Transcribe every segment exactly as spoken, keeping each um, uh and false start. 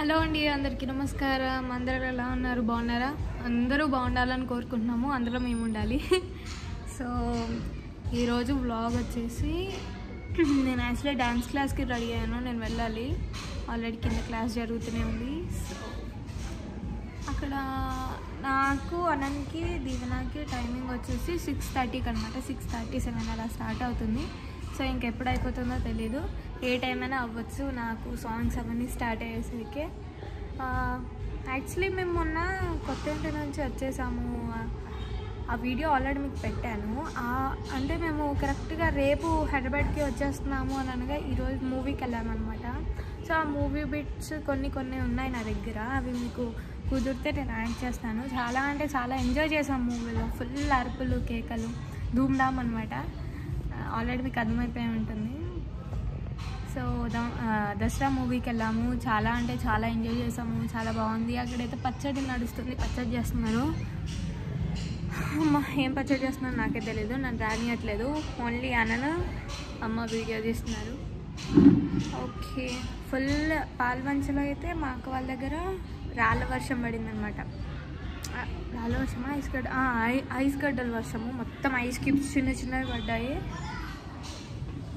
Hello అండి అందరికీ నమస్కారం। అందరూ ఎలా ఉన్నారు? బాగున్నారా? అందరూ బాగుండాలని కోరుకుంటున్నాము, అందులో మేము ఉండాలి। సో ఈరోజు వ్లాగ్ వచ్చేసి నేను యాక్చువల్లీ డాన్స్ క్లాస్కి రెడీ అయ్యాను, నేను వెళ్ళాలి। ఆల్రెడీ కింద క్లాస్ జరుగుతూనే ఉంది। సో అక్కడ నాకు అనంతకి దీవెనకి టైమింగ్ వచ్చేసి సిక్స్ థర్టీకి అనమాట, సిక్స్ థర్టీ సెవెన్ అలా స్టార్ట్ అవుతుంది। సో ఇంకెప్పుడు అయిపోతుందో తెలీదు, ఏ టైం అయినా అవ్వచ్చు। నాకు సాంగ్స్ అవన్నీ స్టార్ట్ అయ్యేసరికి యాక్చువల్లీ మేము మొన్న కొత్త నుంచి వచ్చేసాము, ఆ వీడియో ఆల్రెడీ మీకు పెట్టాను। అంటే మేము కరెక్ట్గా రేపు హైదరాబాద్కి వచ్చేస్తున్నాము అని అనగా ఈరోజు మూవీకి వెళ్ళామన్నమాట। సో ఆ మూవీ బిట్స్ కొన్ని కొన్ని ఉన్నాయి నా దగ్గర, అవి మీకు కుదిరితే నేను యాడ్ చేస్తాను। చాలా అంటే చాలా ఎంజాయ్ చేసాము మూవీలో, ఫుల్ అరుపులు కేకలు ధూమ్ధామ్ అనమాట, ఆల్రెడీ మీకు అర్థమైపోయి ఉంటుంది। సో దసరా మూవీకి వెళ్ళాము, చాలా అంటే చాలా ఎంజాయ్ చేసాము, చాలా బాగుంది। అక్కడైతే పచ్చడి నడుస్తుంది, పచ్చడి చేస్తున్నారు। ఏం పచ్చడి చేస్తున్నారు నాకే తెలీదు, నన్ను రానియట్లేదు, ఓన్లీ అనన అమ్మ వీడియో తీస్తున్నారు। ఓకే, ఫుల్ పాల్వంచలో అయితే మా అక్క వాళ్ళ దగ్గర రాళ్ళ వర్షం పడిందనమాట, రాళ్ళ వర్షమా ఐస్గడ్డ ఐస్గడ్డల వర్షము, మొత్తం ఐస్ క్యూబ్స్ చిన్న చిన్నవి పడ్డాయి।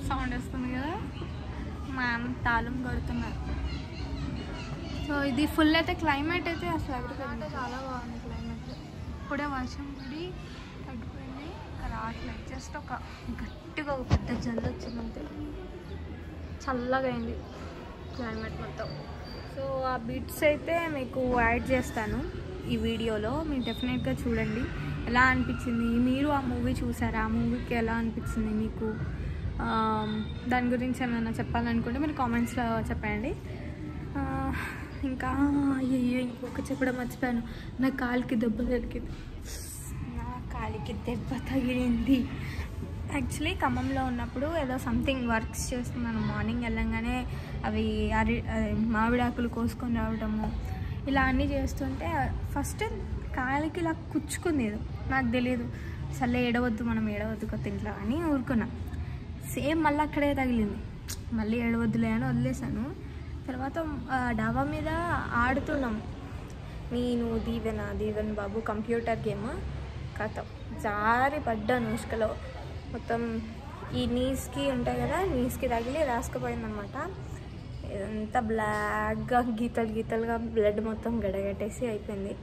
సౌండ్ వస్తుంది కదా, మా తాళం కొడుతున్నారు। సో ఇది ఫుల్ అయితే క్లైమేట్ అయితే అసలు అక్కడ చాలా బాగుంది క్లైమేట్। ఇప్పుడే వర్షం పడి తగ్గిపోయింది, ఇంకా రావట్లేదు, జస్ట్ ఒక గట్టిగా ఒక పెద్ద జల్లు వచ్చిందంటే చల్లగా అయింది క్లైమేట్ మొత్తం। సో ఆ బిట్స్ అయితే మీకు యాడ్ చేస్తాను ఈ వీడియోలో, మీరు డెఫినెట్గా చూడండి ఎలా అనిపించింది, మీరు ఆ మూవీ చూసారా, ఆ మూవీకి ఎలా అనిపించింది మీకు, దాని గురించి ఏమైనా చెప్పాలనుకుంటే మీరు కామెంట్స్లో చెప్పండి। ఇంకా అయ్యో ఇంకొక చెప్పడం మర్చిపోయాను, నా కాలికి దెబ్బ తగిలింది, నా కాలికి దెబ్బ తగిలింది యాక్చువల్లీ ఖమ్మంలో ఉన్నప్పుడు ఏదో సంథింగ్ వర్క్స్ చేస్తున్నాను, మార్నింగ్ వెళ్ళంగానే అవి అరి మామిడాకులు కోసుకొని రావడము ఇలా అన్నీ చేస్తుంటే ఫస్ట్ కాలికి ఇలా కుచ్చుకుంది, ఏదో నాకు తెలియదు, సరే ఏడవద్దు మనం ఏడవద్దు కొత్త ఇంట్లో అని ఊరుకున్నా, సేమ్ మళ్ళీ అక్కడే తగిలింది, మళ్ళీ ఏడవద్దులే అని వదిలేసాను। తర్వాత డాబా మీద ఆడుతున్నాము నేను దీవెన దీవెన్ బాబు కంప్యూటర్ గేమ్, కథ జారి పడ్డాను ఇసుకలో, మొత్తం ఈ నీస్కి ఉంటాయి కదా నీస్కి తగిలి రాసుకుపోయిందనమాట, ఇదంతా బ్లాక్గా గీతలు గీతలుగా బ్లడ్ మొత్తం గడగట్టేసి అయిపోయింది।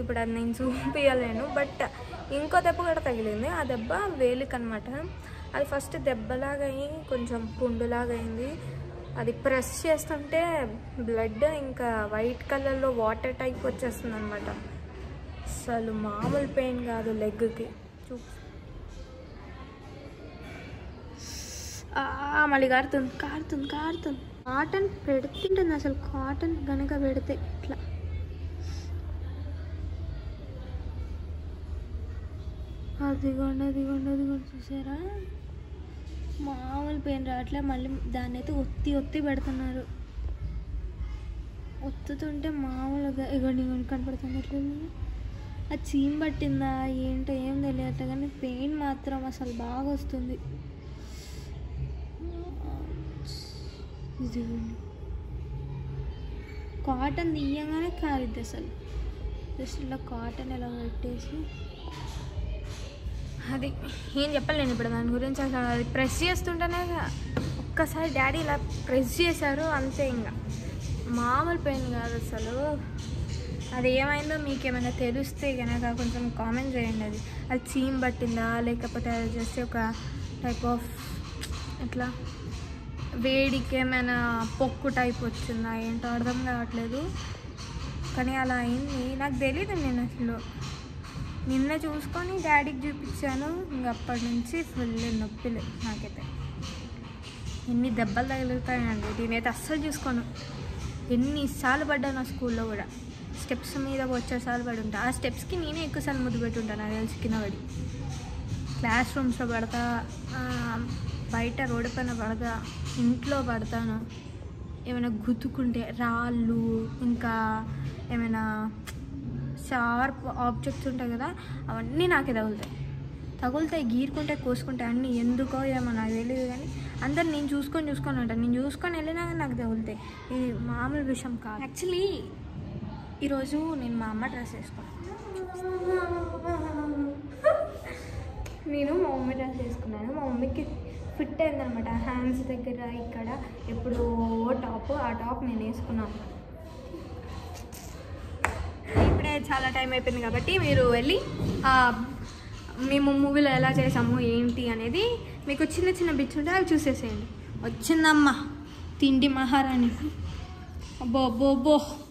ఇప్పుడు అది నేను చూపించలేను, బట్ ఇంకో దెబ్బ కూడా తగిలింది, ఆ దెబ్బ వేలుకనమాట, అది ఫస్ట్ దెబ్బలాగా అయ్యి కొంచెం పుండులాగా అయింది, అది ప్రెస్ చేస్తుంటే బ్లడ్ ఇంకా వైట్ కలర్లో వాటర్ టైప్ వచ్చేస్తుంది అనమాట, అసలు మామూలు పెయిన్ కాదు లెగ్కి, చూ మళ్ళీ కారుతుంది కారుతుంది కారుతుంది, కాటన్ పెడుతుంటుంది అసలు, కాటన్ కనుక పెడితే ఇట్లా అదిగోండి అదిగోండి అదిగోండి చూసారా, మామూలు పెయిన్ రావట్లే, మళ్ళీ దాన్ని అయితే ఒత్తి ఒత్తి పెడుతున్నారు, ఒత్తుతుంటే మామూలుగా ఇగోండి ఇగోండి కనపడుతుంది, ఎట్లా అది చీమ్ పట్టిందా ఏంటో ఏం తెలియట్లే, కానీ పెయిన్ మాత్రం అసలు బాగా వస్తుంది, కాటన్ తీయగానే కాలిద్ది అసలు, జస్ట్ ఇలా కాటన్ ఇలా పెట్టేసి అది ఏం చెప్పలేను ఇప్పుడు దాని గురించి, అసలు అది ప్రెస్ చేస్తుంటేనే ఒక్కసారి డాడీ ఇలా ప్రెస్ చేశారు అంతే, ఇంకా మామూలు పెయిన్ కాదు అసలు, అది ఏమైందో మీకు ఏమైనా తెలిస్తే కనుక కొంచెం కామెంట్ చేయండి, అది అది చీమ్ పట్టిందా లేకపోతే అది జస్ట్ ఒక టైప్ ఆఫ్ ఇట్లా వేడికి ఏమైనా పొక్కు టైప్ వచ్చిందా ఏంటో అర్థం కావట్లేదు, కానీ అలా అయింది నాకు తెలీదు, నేను అసలు నిన్న చూసుకొని డాడీకి చూపించాను, ఇంక అప్పటి నుంచి ఫుల్ నొప్పిలు నాకైతే, ఎన్ని దెబ్బలు తగులుతాయండి నేనైతే అస్సలు చూసుకోను, ఎన్నిసార్లు పడ్డాను ఆ స్కూల్లో కూడా, స్టెప్స్ మీద వచ్చేసార్లు పడి ఉంటా, ఆ స్టెప్స్కి నేనే ఎక్కువసార్లు ముద్దు పెట్టి ఉంటాను నాకు తెలిసి, కింద పడి క్లాస్ రూమ్స్లో పడతా, బయట రోడ్డు పైన పడతా, ఇంట్లో పడతాను, ఏమైనా గుద్దుకుంటే రాళ్ళు ఇంకా ఏమైనా షార్ప్ ఆబ్జెక్ట్స్ ఉంటాయి కదా అవన్నీ నాకే తగులుతాయి తగులుతాయి గీరుకుంటాయి కోసుకుంటాయి అన్నీ, ఎందుకో ఏమో నాకు తెలియదు కానీ అందరు నేను చూసుకొని చూసుకొని ఉంటాను, నేను చూసుకొని వెళ్ళినా నాకు తగులుతాయి. ఇది మామూలు విషయం కాదు. యాక్చువల్లీ ఈరోజు నేను మా అమ్మ డ్రెస్ వేసుకున్నాను, నేను మా మమ్మీ డ్రెస్ వేసుకున్నాను. మా మమ్మీకి ఫిట్ అయిందనమాట హ్యాండ్స్ దగ్గర ఇక్కడ ఎప్పుడు టాప్, ఆ టాప్ నేను వేసుకున్నాను. ఇప్పుడే చాలా టైం అయిపోయింది కాబట్టి మీరు వెళ్ళి మేము మూవీలో ఎలా చేసాము ఏంటి అనేది మీకు చిన్న చిన్న బిట్స్ ఉంటే అవి చూసేసేయండి. వచ్చిందమ్మా తిండి మహారాణి. అబ్బో అబ్బో అబ్బో.